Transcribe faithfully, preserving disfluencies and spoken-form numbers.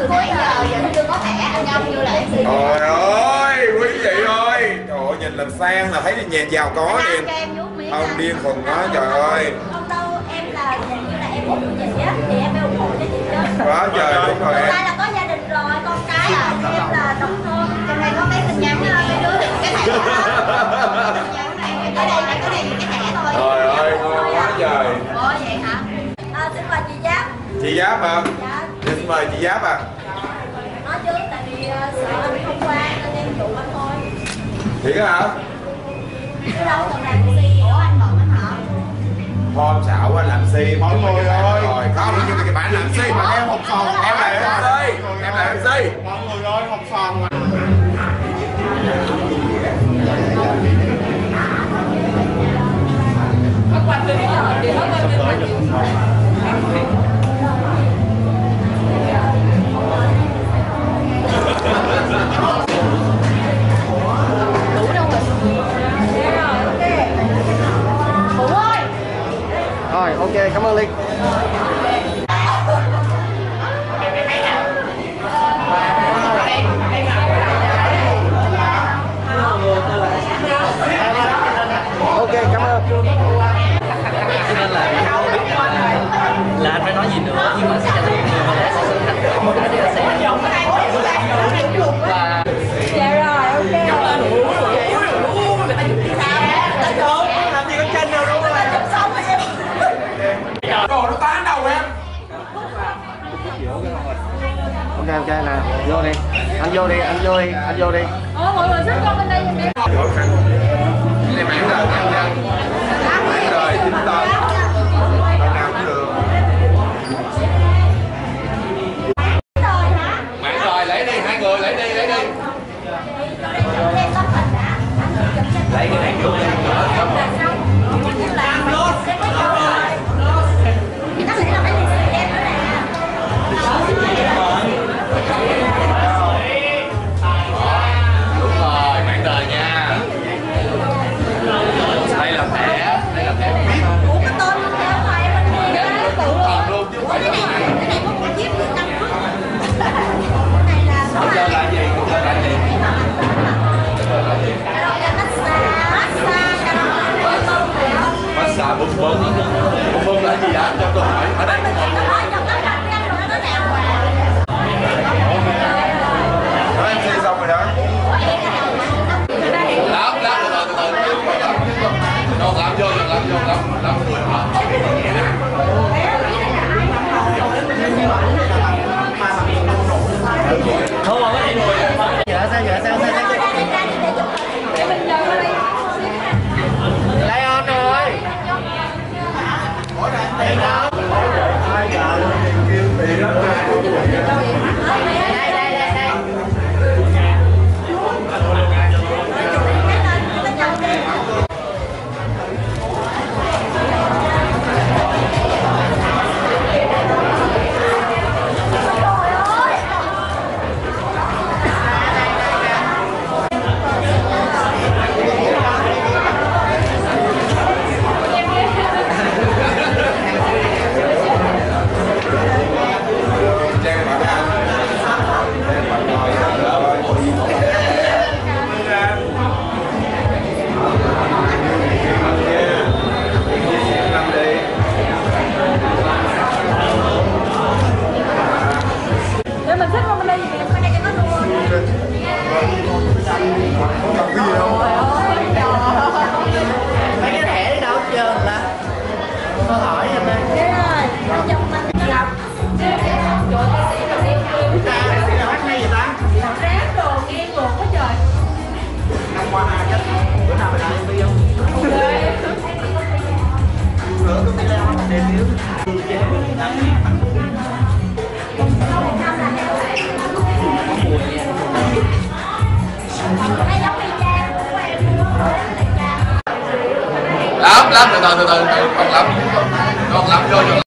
từ cuối giờ vẫn chưa có thẻ ăn cơm vô lại. Trời ơi, quý vị ơi, trời ơi, nhìn làm sang là thấy nhà giàu có liền. Ông điên khùng đó, trời ơi. Không đâu, em là dạng như là em út của chị á, thì em phải ủng hộ cho chị chứ. Quá trời, đúng rồi em. Thật ra là có gia đình rồi, con cái là em là độc thân. Trong này có mấy tin nhắn đó, mấy đứa thì cái thẻ đó. Cái này là cái này cái thẻ thôi. Trời ơi, quá trời. Ủa vậy hả? À, xin mời chị Giáp. Chị Giáp hả? Dạ. Xin mời chị Giáp à. Nói chứ, tại vì sợ anh không qua nên em dụ anh thôi. Thiệt hả? Chứ đâu còn làm si, ủa anh bận anh hả? Hôm xạo anh làm si, mọi người ơi. Rồi, không, nhưng mà bạn làm si mà em hộp sòn. Em là em si, em là em si. Mọi người ơi, hộp sòn mà. Hãy subscribe cho kênh Ghiền Mì Gõ để không bỏ lỡ những video hấp dẫn. Ok ok nè, vô đi, anh vô đi, anh vô đi, anh vô đi. Ờ, mọi người xếp con bên đây đi. Cái này mãn rồi, mãn rồi. Mãn rồi, chín tờ. Con nào cũng được. Mãn rồi hả? Mãn rồi, lấy đi, hai người, lấy đi, lấy đi. Lấy cái này vô đi. Lắm lắm từ từ từ từ con lắm con lắm vô vô